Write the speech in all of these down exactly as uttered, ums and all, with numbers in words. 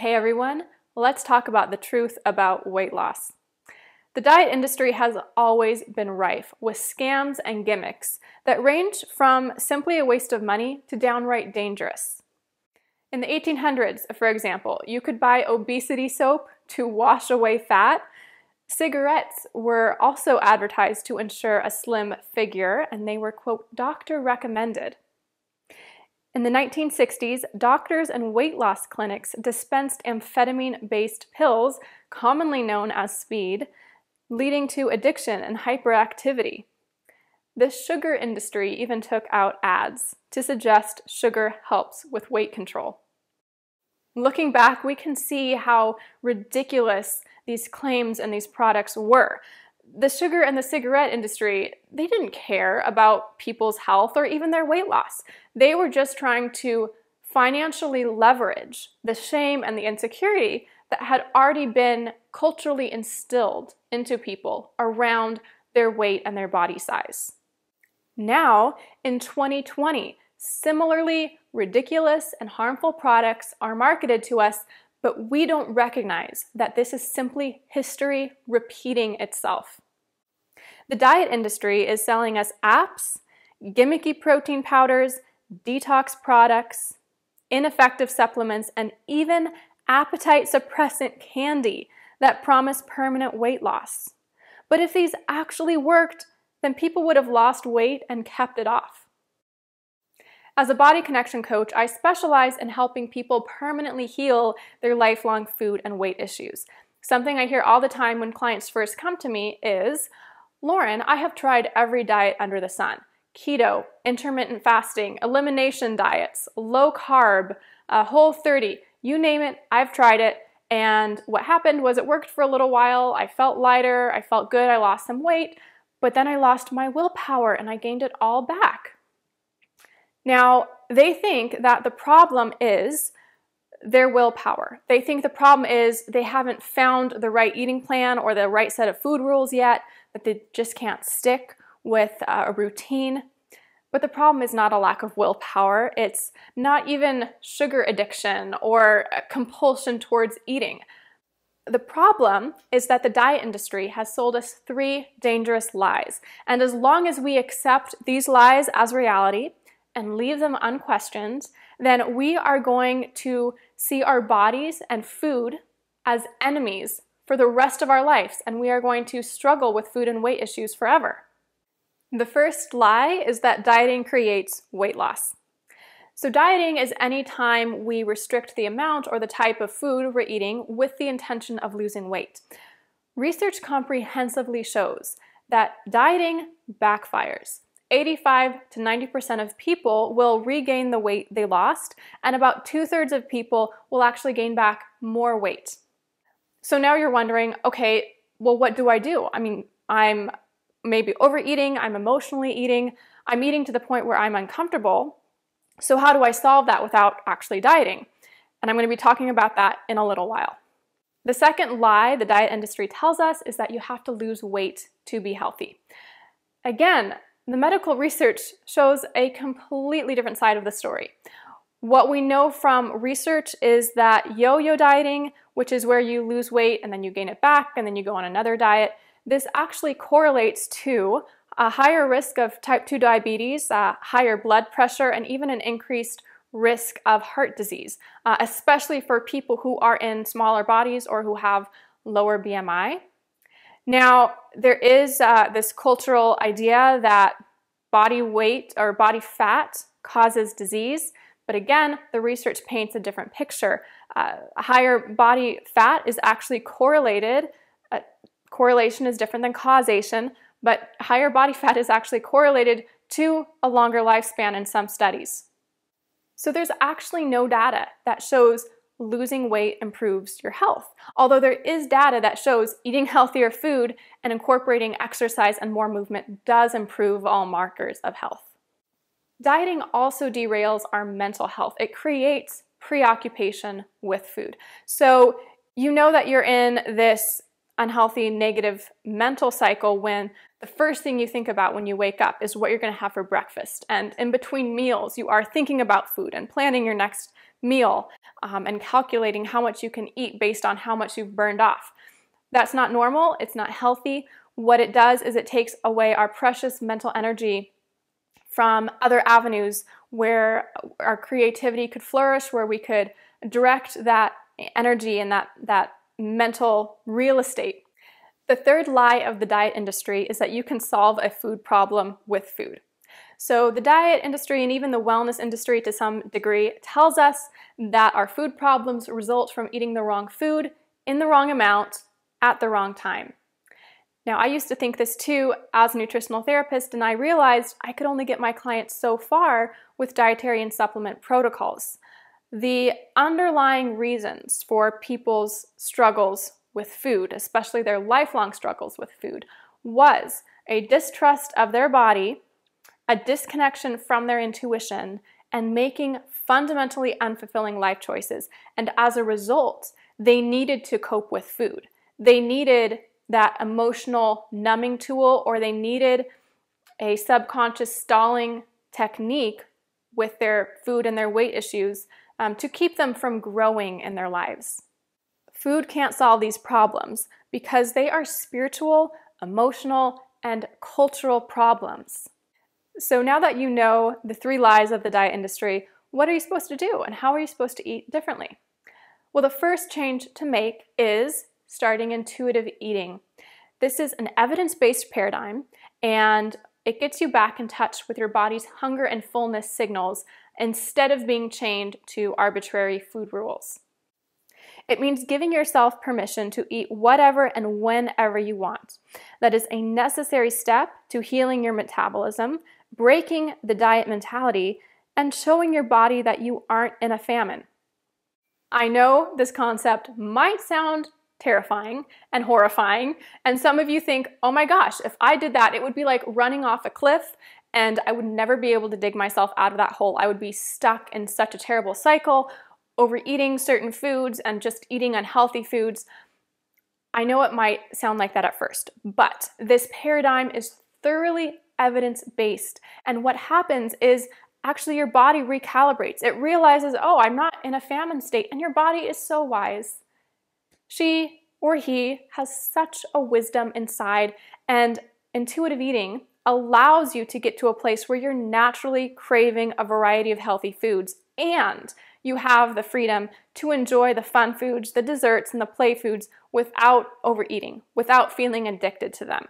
Hey everyone, let's talk about the truth about weight loss. The diet industry has always been rife with scams and gimmicks that range from simply a waste of money to downright dangerous. In the eighteen hundreds, for example, you could buy obesity soap to wash away fat. Cigarettes were also advertised to ensure a slim figure, and they were, quote, doctor recommended. In the nineteen sixties, doctors and weight loss clinics dispensed amphetamine-based pills, commonly known as speed, leading to addiction and hyperactivity. The sugar industry even took out ads to suggest sugar helps with weight control. Looking back, we can see how ridiculous these claims and these products were. The sugar and the cigarette industry, they didn't care about people's health or even their weight loss. They were just trying to financially leverage the shame and the insecurity that had already been culturally instilled into people around their weight and their body size. Now, in twenty twenty, similarly ridiculous and harmful products are marketed to us, but we don't recognize that this is simply history repeating itself. The diet industry is selling us apps, gimmicky protein powders, detox products, ineffective supplements, and even appetite suppressant candy that promise permanent weight loss. But if these actually worked, then people would have lost weight and kept it off. As a body connection coach, I specialize in helping people permanently heal their lifelong food and weight issues. Something I hear all the time when clients first come to me is, Lauren, I have tried every diet under the sun. Keto, intermittent fasting, elimination diets, low carb, uh, whole thirty, you name it, I've tried it. And what happened was it worked for a little while. I felt lighter, I felt good, I lost some weight, but then I lost my willpower and I gained it all back. Now, they think that the problem is their willpower. They think the problem is they haven't found the right eating plan or the right set of food rules yet, that they just can't stick with a routine. But the problem is not a lack of willpower. It's not even sugar addiction or a compulsion towards eating. The problem is that the diet industry has sold us three dangerous lies. And as long as we accept these lies as reality, and leave them unquestioned, then we are going to see our bodies and food as enemies for the rest of our lives, and we are going to struggle with food and weight issues forever. The first lie is that dieting creates weight loss. So dieting is any time we restrict the amount or the type of food we're eating with the intention of losing weight. Research comprehensively shows that dieting backfires. eighty-five to ninety percent of people will regain the weight they lost, and about two-thirds of people will actually gain back more weight. So now you're wondering, okay, well, what do I do? I mean, I'm maybe overeating, I'm emotionally eating, I'm eating to the point where I'm uncomfortable. So how do I solve that without actually dieting? And I'm going to be talking about that in a little while. The second lie the diet industry tells us is that you have to lose weight to be healthy. Again, the medical research shows a completely different side of the story. What we know from research is that yo-yo dieting, which is where you lose weight and then you gain it back and then you go on another diet, this actually correlates to a higher risk of type two diabetes, uh, higher blood pressure, and even an increased risk of heart disease, uh, especially for people who are in smaller bodies or who have lower B M I. Now, there is uh, this cultural idea that body weight or body fat causes disease, but again, the research paints a different picture. Uh, higher body fat is actually correlated. Uh, correlation is different than causation, but higher body fat is actually correlated to a longer lifespan in some studies. So there's actually no data that shows losing weight improves your health. Although there is data that shows eating healthier food and incorporating exercise and more movement does improve all markers of health. Dieting also derails our mental health. It creates preoccupation with food. So you know that you're in this unhealthy, negative mental cycle when the first thing you think about when you wake up is what you're going to have for breakfast. And in between meals, you are thinking about food and planning your next meal. um, and calculating how much you can eat based on how much you've burned off. That's not normal. It's not healthy. What it does is it takes away our precious mental energy from other avenues where our creativity could flourish, where we could direct that energy and that, that mental real estate. The third lie of the diet industry is that you can solve a food problem with food. So the diet industry and even the wellness industry to some degree tells us that our food problems result from eating the wrong food in the wrong amount at the wrong time. Now, I used to think this too as a nutritional therapist, and I realized I could only get my clients so far with dietary and supplement protocols. The underlying reasons for people's struggles with food, especially their lifelong struggles with food, was a distrust of their body, a disconnection from their intuition, and making fundamentally unfulfilling life choices. And as a result, they needed to cope with food. They needed that emotional numbing tool, or they needed a subconscious stalling technique with their food and their weight issues um, to keep them from growing in their lives. Food can't solve these problems because they are spiritual, emotional, and cultural problems. So now that you know the three lies of the diet industry, what are you supposed to do and how are you supposed to eat differently? Well, the first change to make is starting intuitive eating. This is an evidence-based paradigm, and it gets you back in touch with your body's hunger and fullness signals instead of being chained to arbitrary food rules. It means giving yourself permission to eat whatever and whenever you want. That is a necessary step to healing your metabolism, breaking the diet mentality, and showing your body that you aren't in a famine. I know this concept might sound terrifying and horrifying, and some of you think, oh my gosh, if I did that, it would be like running off a cliff and I would never be able to dig myself out of that hole. I would be stuck in such a terrible cycle, overeating certain foods and just eating unhealthy foods. I know it might sound like that at first, but this paradigm is thoroughly evidence-based, and what happens is actually your body recalibrates. It realizes, oh, I'm not in a famine state, and your body is so wise. She or he has such a wisdom inside, and intuitive eating allows you to get to a place where you're naturally craving a variety of healthy foods, and you have the freedom to enjoy the fun foods, the desserts, and the play foods without overeating, without feeling addicted to them.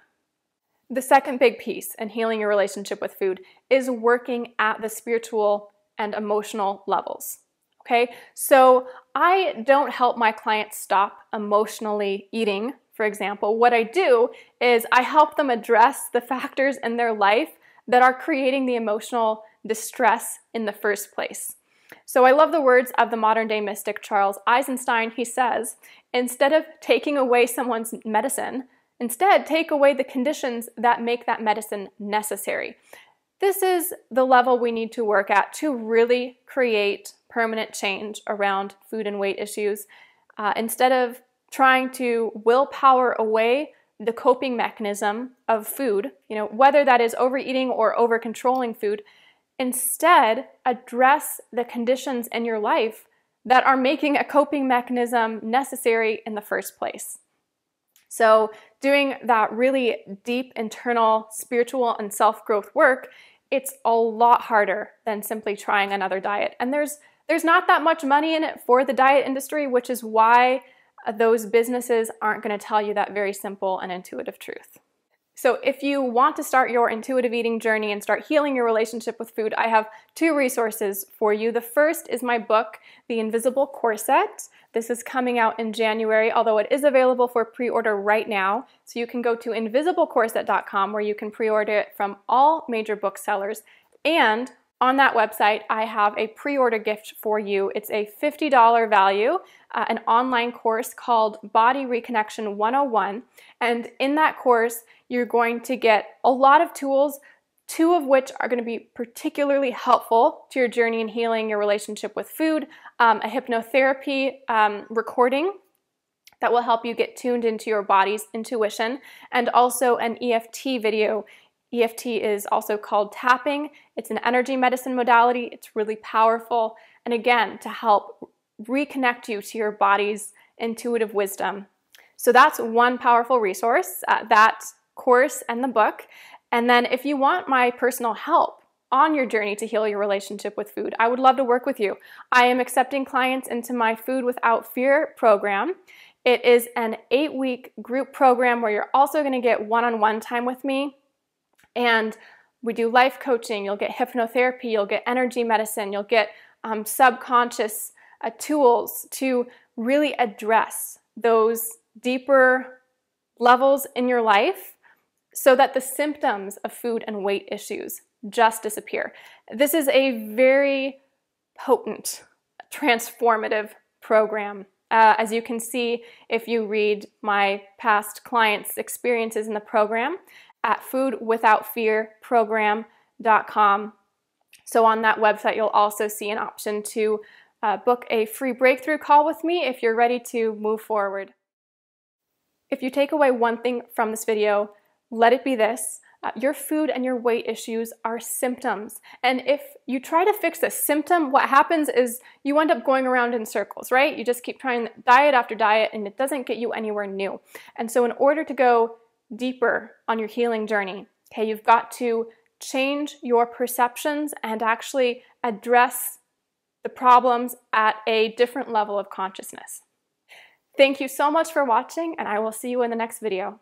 The second big piece in healing your relationship with food is working at the spiritual and emotional levels. Okay, so I don't help my clients stop emotionally eating, for example. What I do is I help them address the factors in their life that are creating the emotional distress in the first place. So I love the words of the modern-day mystic Charles Eisenstein. He says, instead of taking away someone's medicine, instead take away the conditions that make that medicine necessary. This is the level we need to work at to really create permanent change around food and weight issues, uh, instead of trying to willpower away the coping mechanism of food, you know, whether that is overeating or over-controlling food. Instead, address the conditions in your life that are making a coping mechanism necessary in the first place. So doing that really deep internal spiritual and self-growth work, it's a lot harder than simply trying another diet. And there's there's not that much money in it for the diet industry, which is why those businesses aren't going to tell you that very simple and intuitive truth. So if you want to start your intuitive eating journey and start healing your relationship with food, I have two resources for you. The first is my book, The Invisible Corset. This is coming out in January, although it is available for pre-order right now. So you can go to invisible corset dot com where you can pre-order it from all major booksellers. And on that website, I have a pre-order gift for you. It's a fifty dollar value, uh, an online course called Body Reconnection one oh one. And in that course, you're going to get a lot of tools, two of which are going to be particularly helpful to your journey in healing your relationship with food, um, a hypnotherapy um, recording that will help you get tuned into your body's intuition, and also an E F T video. E F T is also called tapping. It's an energy medicine modality. It's really powerful. And again, to help reconnect you to your body's intuitive wisdom. So that's one powerful resource, uh, that course and the book. And then if you want my personal help on your journey to heal your relationship with food, I would love to work with you. I am accepting clients into my Food Without Fear program. It is an eight-week group program where you're also going to get one-on-one time with me. And we do life coaching, you'll get hypnotherapy, you'll get energy medicine, you'll get um, subconscious uh, tools to really address those deeper levels in your life so that the symptoms of food and weight issues just disappear. This is a very potent, transformative program. Uh, as you can see, if you read my past clients' experiences in the program at food without fear program dot com. So on that website, you'll also see an option to uh, book a free breakthrough call with me if you're ready to move forward. If you take away one thing from this video, let it be this. Uh, your food and your weight issues are symptoms. And if you try to fix a symptom, what happens is you end up going around in circles, right? You just keep trying diet after diet and it doesn't get you anywhere new. And so in order to go deeper on your healing journey, okay, you've got to change your perceptions and actually address the problems at a different level of consciousness. Thank you so much for watching, and I will see you in the next video.